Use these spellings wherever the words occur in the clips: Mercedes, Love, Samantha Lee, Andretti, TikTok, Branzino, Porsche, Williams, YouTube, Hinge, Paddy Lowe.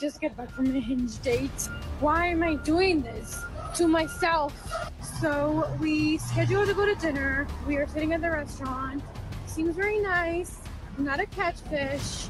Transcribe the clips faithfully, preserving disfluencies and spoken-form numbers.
just get back from a Hinge date. Why am I doing this to myself? So we scheduled to go to dinner. We were sitting at the restaurant. Seems very nice. I'm not a catfish.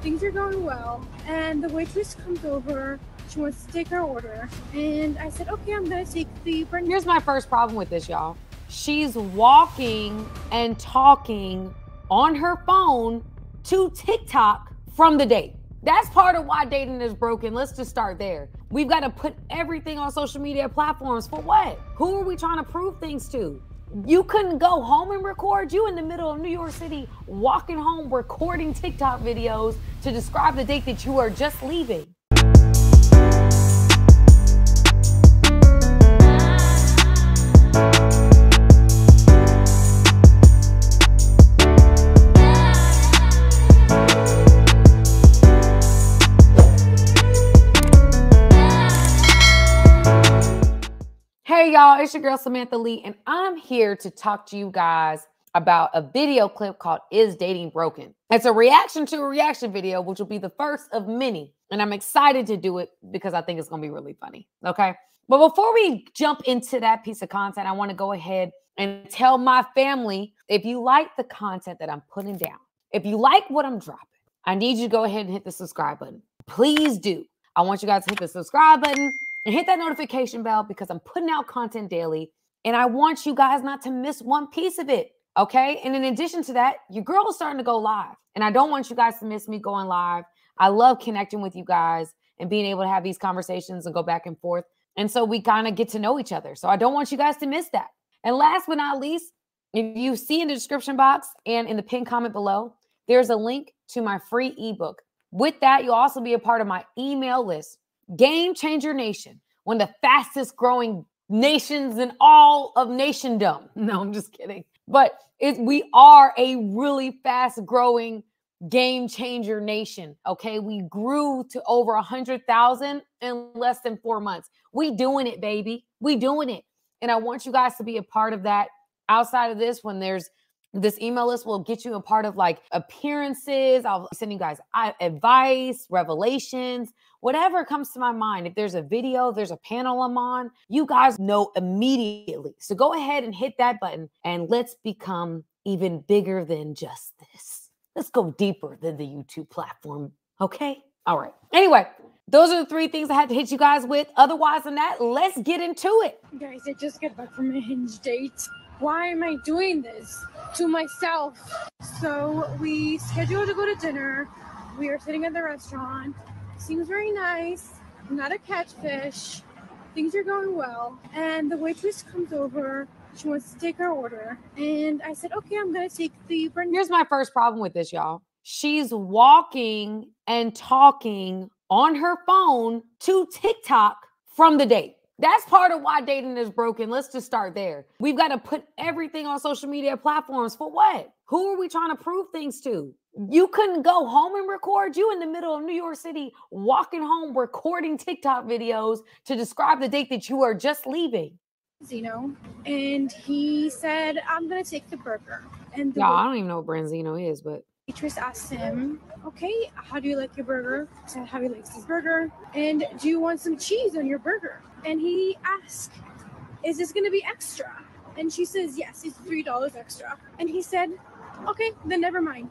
Things are going well. And the waitress comes over. She wants to take our order. And I said, okay, I'm gonna take the burger. Here's my first problem with this, y'all. She's walking and talking on her phone to TikTok from the date. That's part of why dating is broken. Let's just start there. We've got to put everything on social media platforms for what? Who are we trying to prove things to? You couldn't go home and record. You in the middle of New York City, walking home, recording TikTok videos to describe the date that you are just leaving. Hey y'all, it's your girl Samantha Lee, and I'm here to talk to you guys about a video clip called Is Dating Broken? It's a reaction to a reaction video, which will be the first of many, and I'm excited to do it because I think it's going to be really funny, okay? But before we jump into that piece of content, I want to go ahead and tell my family, if you like the content that I'm putting down, if you like what I'm dropping, I need you to go ahead and hit the subscribe button. Please do. I want you guys to hit the subscribe button and hit that notification bell because I'm putting out content daily and I want you guys not to miss one piece of it, okay? And in addition to that, your girl is starting to go live and I don't want you guys to miss me going live. I love connecting with you guys and being able to have these conversations and go back and forth. And so we kind of get to know each other. So I don't want you guys to miss that. And last but not least, if you see in the description box and in the pinned comment below, there's a link to my free ebook. With that, you'll also be a part of my email list. Game Changer Nation, one of the fastest growing nations in all of nationdom. No, I'm just kidding. But it, we are a really fast growing game changer nation, okay? We grew to over one hundred thousand in less than four months. We doing it, baby. We doing it. And I want you guys to be a part of that. Outside of this, when there's this email list will get you a part of like appearances. I'll send you guys advice, revelations, whatever comes to my mind. If there's a video, if there's a panel I'm on, you guys know immediately. So go ahead and hit that button and let's become even bigger than just this. Let's go deeper than the YouTube platform. Okay. All right. Anyway, those are the three things I had to hit you guys with. Otherwise than that, let's get into it. Guys, I just got back from a Hinge date. Why am I doing this to myself? So we scheduled to go to dinner. We are sitting at the restaurant. Seems very nice. I'm not a catfish. Things are going well. And the waitress comes over. She wants to take our order. And I said, okay, I'm gonna take the burger. Here's my first problem with this, y'all. She's walking and talking on her phone to TikTok from the date. That's part of why dating is broken. Let's just start there. We've got to put everything on social media platforms for what? Who are we trying to prove things to? You couldn't go home and record. You in the middle of New York City, walking home, recording TikTok videos to describe the date that you are just leaving. Branzino, and he said, I'm going to take the burger. And the yeah, I don't even know what Branzino is, but waitress asked him, okay, how do you like your burger? I said, how he likes his burger. And do you want some cheese on your burger? And he asked, is this going to be extra? And she says, yes, it's three dollars extra. And he said, okay, then never mind.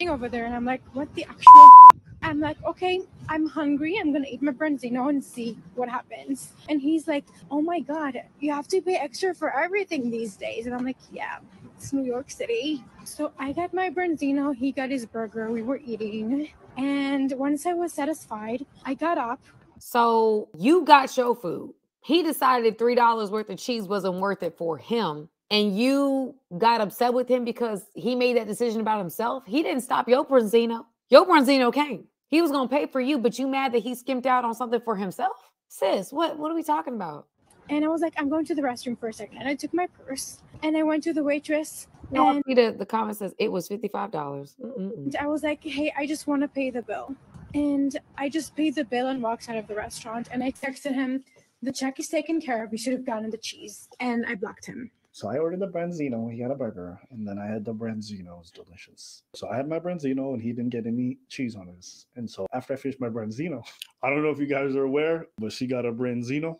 Over there. And I'm like, what the actual fuck? I'm like, okay, I'm hungry. I'm going to eat my Branzino and see what happens. And he's like, oh my God, you have to pay extra for everything these days. And I'm like, yeah. It's New York City. So I got my Branzino, he got his burger, we were eating. And once I was satisfied, I got up. So you got your food. He decided three dollars worth of cheese wasn't worth it for him. And you got upset with him because he made that decision about himself. He didn't stop your Branzino. Your Branzino came. He was going to pay for you, but you mad that he skimped out on something for himself? Sis, what, what are we talking about? And I was like, I'm going to the restroom for a second. And I took my purse and I went to the waitress. No, and the, the comment says it was fifty-five dollars. Mm-mm. I was like, hey, I just want to pay the bill. And I just paid the bill and walked out of the restaurant. And I texted him, the check is taken care of. You should have gotten the cheese. And I blocked him. So I ordered the Branzino, he had a burger, and then I had the Branzino, it was delicious. So I had my Branzino and he didn't get any cheese on his. And so after I finished my Branzino, I don't know if you guys are aware, but she got a Branzino.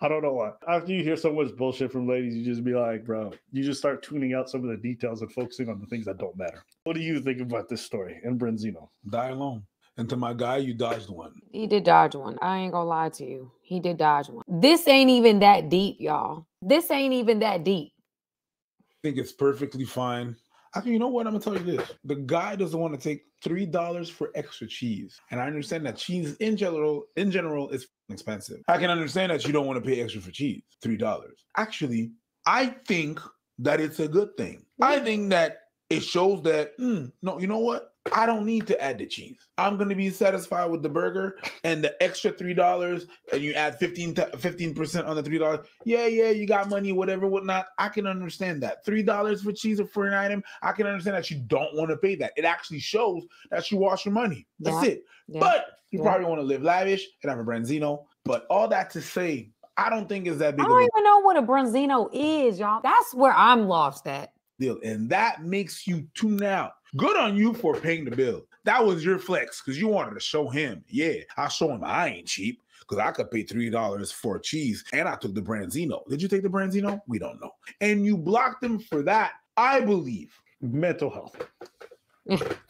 I don't know why. After you hear so much bullshit from ladies, you just be like, bro, you just start tuning out some of the details and focusing on the things that don't matter. What do you think about this story and Branzino? Die alone. And to my guy, you dodged one. He did dodge one. I ain't gonna lie to you. He did dodge one. This ain't even that deep, y'all. This ain't even that deep. I think it's perfectly fine. I think, you know what? I'm gonna tell you this. The guy doesn't want to take three dollars for extra cheese. And I understand that cheese in general, in general is expensive. I can understand that you don't want to pay extra for cheese, three dollars. Actually, I think that it's a good thing. I think that it shows that, mm, no, you know what? I don't need to add the cheese. I'm going to be satisfied with the burger and the extra three dollars, and you add fifteen percent on the three dollars. Yeah, yeah, you got money, whatever, whatnot. I can understand that. three dollars for cheese or for an item, I can understand that you don't want to pay that. It actually shows that you wash your money. That's yeah. it. Yeah. But you yeah. probably want to live lavish and have a Branzino. But all that to say, I don't think it's that big. I don't of even know what a Branzino is, y'all. That's where I'm lost at. Deal. And that makes you tune out. Good on you for paying the bill. That was your flex because you wanted to show him. Yeah, I'll show him I ain't cheap because I could pay three dollars for cheese and I took the Branzino. Did you take the Branzino? We don't know. And you blocked him for that, I believe. Mental health.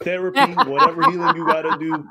Therapy, whatever healing you got to do.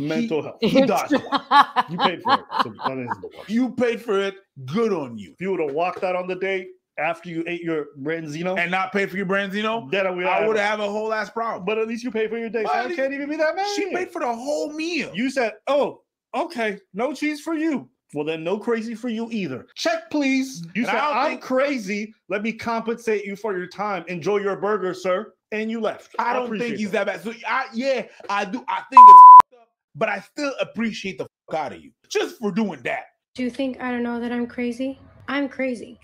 Mental health. You dodged one. You paid for it. So that is the one. You paid for it. Good on you. If you would have walked out on the date after you ate your Branzino and not pay for your Branzino, then I would have a whole ass problem. But at least you pay for your day. So I can't even be that mad. She paid for the whole meal. You said, "Oh, okay, no cheese for you." Well, then no crazy for you either. Check, please. You said, "I'm crazy. Let me compensate you for your time. Enjoy your burger, sir." And you left. I don't think he's that bad. So I, yeah, I do. I think it's fucked up, but I still appreciate the fuck out of you just for doing that. Do you think I don't know that I'm crazy? I'm crazy.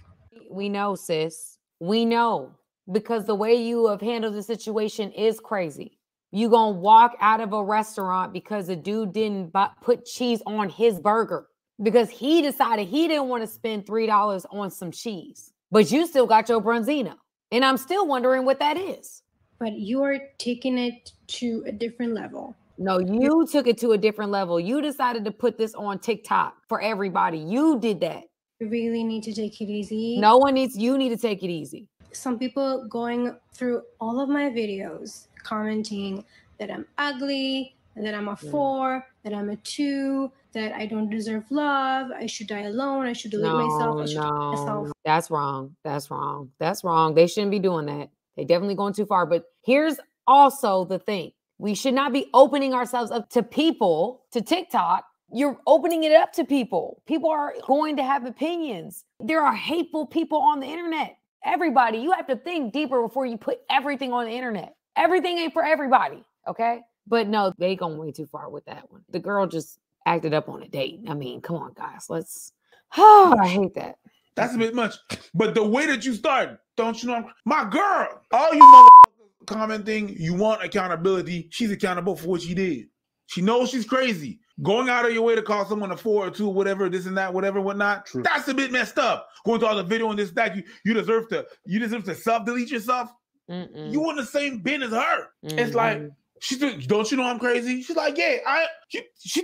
We know, sis. We know, because the way you have handled the situation is crazy. You gonna walk out of a restaurant because the dude didn't buy, put cheese on his burger because he decided he didn't want to spend three dollars on some cheese. But you still got your Branzino. And I'm still wondering what that is. But you are taking it to a different level. No, you took it to a different level. You decided to put this on TikTok for everybody. You did that. You really need to take it easy. No one needs, you need to take it easy. Some people going through all of my videos, commenting that I'm ugly, that I'm a four, that I'm a two, that I don't deserve love, I should die alone, I should delete no, myself, I should no. kill myself. That's wrong, that's wrong, that's wrong. They shouldn't be doing that. They definitely going too far. But here's also the thing. We should not be opening ourselves up to people, to TikTok. You're opening it up to people. People are going to have opinions. There are hateful people on the internet. Everybody, you have to think deeper before you put everything on the internet. Everything ain't for everybody, okay? But no, they going way too far with that one. The girl just acted up on a date. I mean, come on, guys. Let's, oh, I hate that. That's a bit much. But the way that you started, don't you know? I'm... My girl, all you motherfuckers commenting, you want accountability. She's accountable for what she did. She knows she's crazy. Going out of your way to call someone a four or two, whatever, this and that, whatever, whatnot. True. That's a bit messed up. Going to all the video and this, that, you, you deserve to, you deserve to self-delete yourself. Mm-mm. You in the same bin as her. Mm-hmm. It's like, she took, don't you know I'm crazy? She's like, yeah, I, she, she,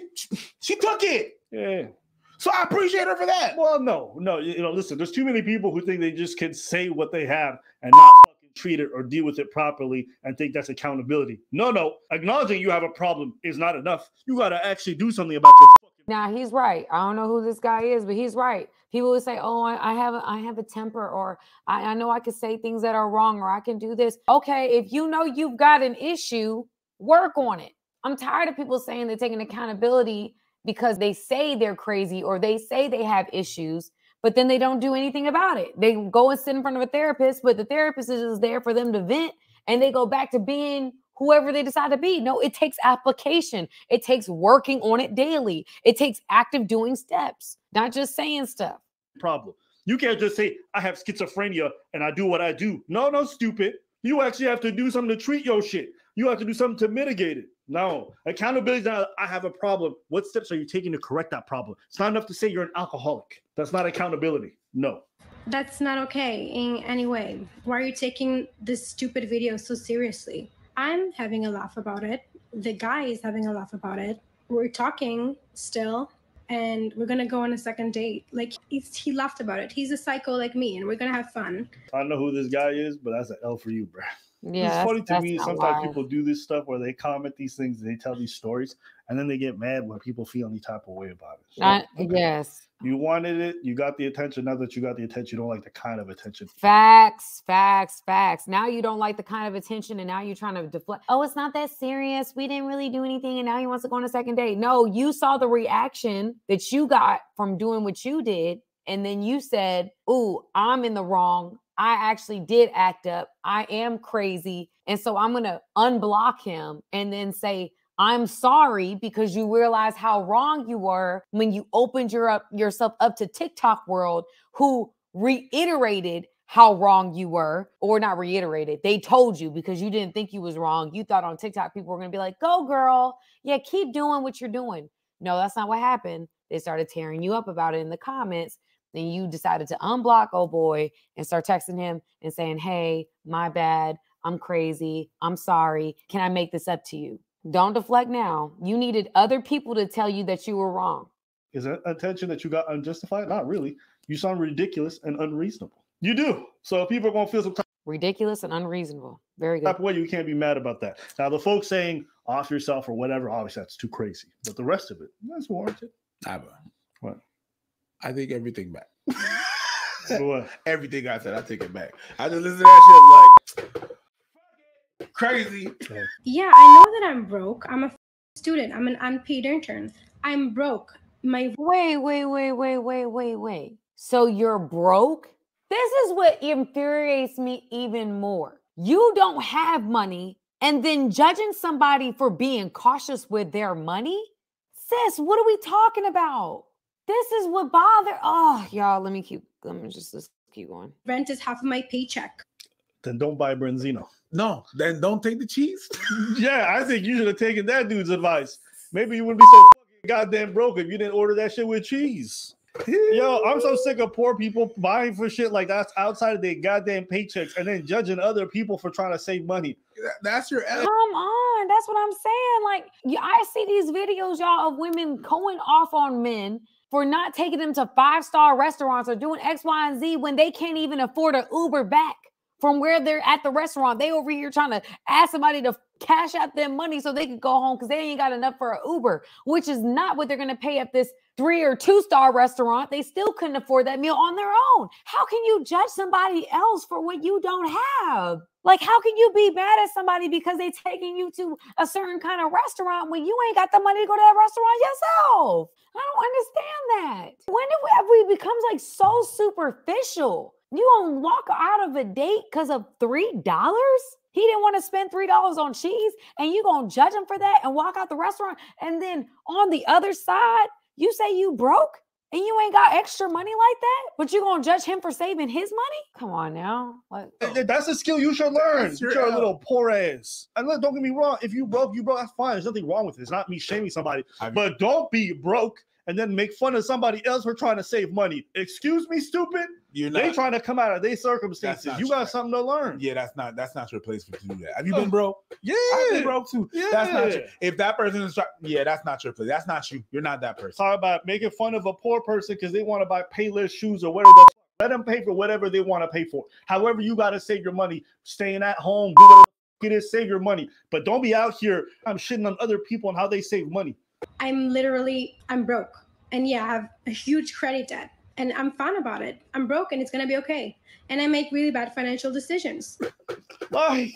she took it. Yeah. So I appreciate her for that. Well, no, no, you know, listen, there's too many people who think they just can say what they have and not treat it or deal with it properly and think that's accountability. No, no. Acknowledging you have a problem is not enough. You got to actually do something about your fucking... Now, he's right. I don't know who this guy is, but he's right. People would say, oh, I, I have a, I have a temper, or I, I know I can say things that are wrong, or I can do this. Okay, if you know you've got an issue, work on it. I'm tired of people saying they're taking accountability because they say they're crazy or they say they have issues, but then they don't do anything about it. They go and sit in front of a therapist, but the therapist is just there for them to vent, and they go back to being whoever they decide to be. No, it takes application. It takes working on it daily. It takes active doing steps, not just saying stuff. Problem. You can't just say, I have schizophrenia and I do what I do. No, no, stupid. You actually have to do something to treat your shit. You have to do something to mitigate it. No, accountability is not, I have a problem. What steps are you taking to correct that problem? It's not enough to say you're an alcoholic. That's not accountability. No. That's not okay in any way. Why are you taking this stupid video so seriously? I'm having a laugh about it. The guy is having a laugh about it. We're talking still, and we're going to go on a second date. Like, he's, he laughed about it. He's a psycho like me, and we're going to have fun. I don't know who this guy is, but that's an L for you, bro. Yeah, it's funny to me. Sometimes wild. People do this stuff where they comment these things, and they tell these stories, and then they get mad when people feel any type of way about it. So, I, okay. Yes, you wanted it, you got the attention. Now that you got the attention, you don't like the kind of attention. Facts, facts, facts. Now you don't like the kind of attention, and now you're trying to deflect. Oh, it's not that serious. We didn't really do anything, and now he wants to go on a second date. No, you saw the reaction that you got from doing what you did, and then you said, "Ooh, I'm in the wrong. I actually did act up. I am crazy. And so I'm going to unblock him and then say, I'm sorry, because you realize how wrong you were when you opened your up, yourself up to TikTok world, who reiterated how wrong you were, or not reiterated. They told you because you didn't think you was wrong. You thought on TikTok people were going to be like, go girl. Yeah, keep doing what you're doing. No, that's not what happened. They started tearing you up about it in the comments. Then you decided to unblock old boy and start texting him and saying, hey, my bad. I'm crazy. I'm sorry. Can I make this up to you? Don't deflect now. You needed other people to tell you that you were wrong. Is that attention that you got unjustified? Not really. You sound ridiculous and unreasonable. You do. So people are going to feel some type ridiculous and unreasonable. Very good. Type of way, you can't be mad about that. Now, the folks saying off yourself or whatever, obviously that's too crazy. But the rest of it, that's warranted. Never. What? I take everything back. Everything I said, I take it back. I just listen to that shit like crazy. Yeah, I know that I'm broke. I'm a student. I'm an unpaid intern. I'm broke. My wait, wait, wait, wait, wait, wait, wait. So you're broke? This is what infuriates me even more. You don't have money, and then judging somebody for being cautious with their money? Sis, what are we talking about? This is what bothers. Oh, y'all, let me keep, let me just, just keep going. Rent is half of my paycheck. Then don't buy Branzino. No, then don't take the cheese. Yeah, I think you should have taken that dude's advice. Maybe you wouldn't be so fucking goddamn broke if you didn't order that shit with cheese. Yo, I'm so sick of poor people buying for shit like that's outside of their goddamn paychecks and then judging other people for trying to save money. That's your come on. That's what I'm saying. Like, I see these videos, y'all, of women going off on men for not taking them to five-star restaurants or doing X, Y, and Z when they can't even afford an Uber back from where they're at the restaurant. They over here trying to ask somebody to cash out their money so they could go home because they ain't got enough for an Uber, which is not what they're going to pay at this three or two-star restaurant. They still couldn't afford that meal on their own. How can you judge somebody else for what you don't have? Like, how can you be mad at somebody because they taking you to a certain kind of restaurant when you ain't got the money to go to that restaurant yourself? I don't understand that. When do we, have we become like so superficial? You don't walk out of a date because of three dollars? He didn't want to spend three dollars on cheese, and you going to judge him for that and walk out the restaurant? And then on the other side, you say you broke and you ain't got extra money like that, but you going to judge him for saving his money? Come on now. What? That's a skill you should learn. You're a little poor ass. And look, don't get me wrong. If you broke, you broke. That's fine. There's nothing wrong with it. It's not me shaming somebody. I mean, but don't be broke and then make fun of somebody else for trying to save money. Excuse me, stupid? You're not, they trying to come out of their circumstances. You got something to learn. Yeah, that's not that's not your place for to do that. Have you been broke? Yeah, I've been broke too. Yeah, that's not your, if that person is yeah, that's not your place. That's not you. You're not that person. Talk about making fun of a poor person because they want to buy Payless shoes or whatever. The let them pay for whatever they want to pay for. However, you got to save your money. Staying at home, do whatever it is. Save your money, but don't be out here. I'm shitting on other people and how they save money. I'm literally I'm broke, and yeah, I have a huge credit debt. And I'm fine about it. I'm broke and it's going to be okay. And I make really bad financial decisions. I,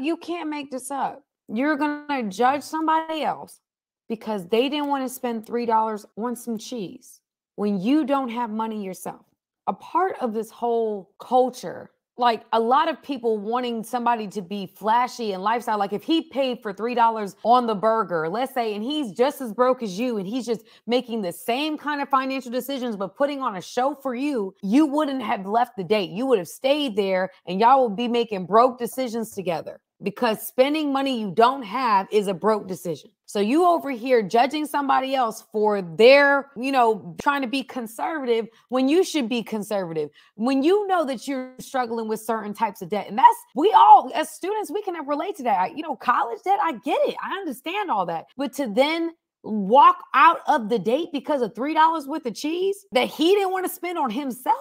you can't make this up. You're going to judge somebody else because they didn't want to spend three dollars on some cheese when you don't have money yourself. A part of this whole culture, like a lot of people wanting somebody to be flashy and lifestyle. Like if he paid for three dollars on the burger, let's say, and he's just as broke as you, and he's just making the same kind of financial decisions, but putting on a show for you, you wouldn't have left the date. You would have stayed there and y'all would be making broke decisions together. because spending money you don't have is a broke decision. So you over here judging somebody else for their, you know, trying to be conservative when you should be conservative, when you know that you're struggling with certain types of debt. And that's, we all, as students, we can relate to that. You know, college debt, I get it. I understand all that. But to then walk out of the date because of three dollars worth of cheese that he didn't want to spend on himself.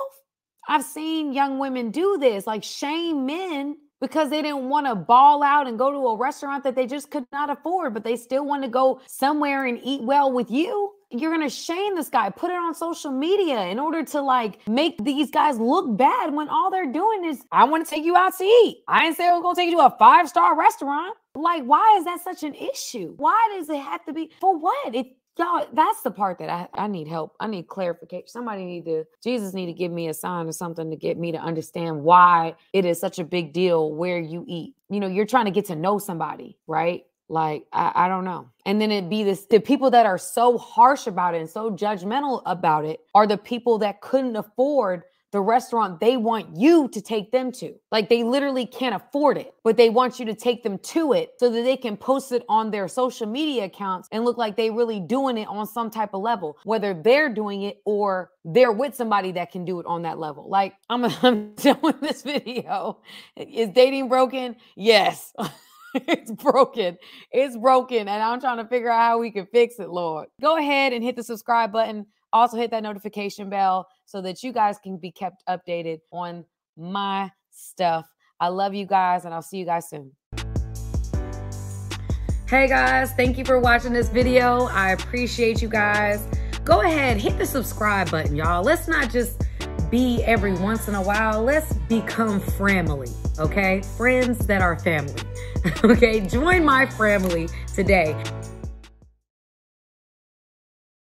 I've seen young women do this, like shame men because they didn't want to ball out and go to a restaurant that they just could not afford, but they still want to go somewhere and eat well with you. You're going to shame this guy, put it on social media in order to like make these guys look bad when all they're doing is, I want to take you out to eat. I ain't say we're going to take you to a five-star restaurant. Like, why is that such an issue? Why does it have to be for what? It, y'all, that's the part that I, I need help. I need clarification. Somebody need to, Jesus need to give me a sign or something to get me to understand why it is such a big deal where you eat. You know, you're trying to get to know somebody, right? Like, I, I don't know. And then it'd be this, the people that are so harsh about it and so judgmental about it are the people that couldn't afford the restaurant they want you to take them to. Like they literally can't afford it, but they want you to take them to it so that they can post it on their social media accounts and look like they really doing it on some type of level, whether they're doing it or they're with somebody that can do it on that level. Like I'm, I'm done with this video. Is dating broken? Yes. It's broken. It's broken. And I'm trying to figure out how we can fix it, Lord. Go ahead and hit the subscribe button. Also hit that notification bell so that you guys can be kept updated on my stuff. I love you guys and I'll see you guys soon. Hey guys, thank you for watching this video. I appreciate you guys. Go ahead, hit the subscribe button, y'all. Let's not just be every once in a while. Let's become family, okay? Friends that are family, okay? Join my family today.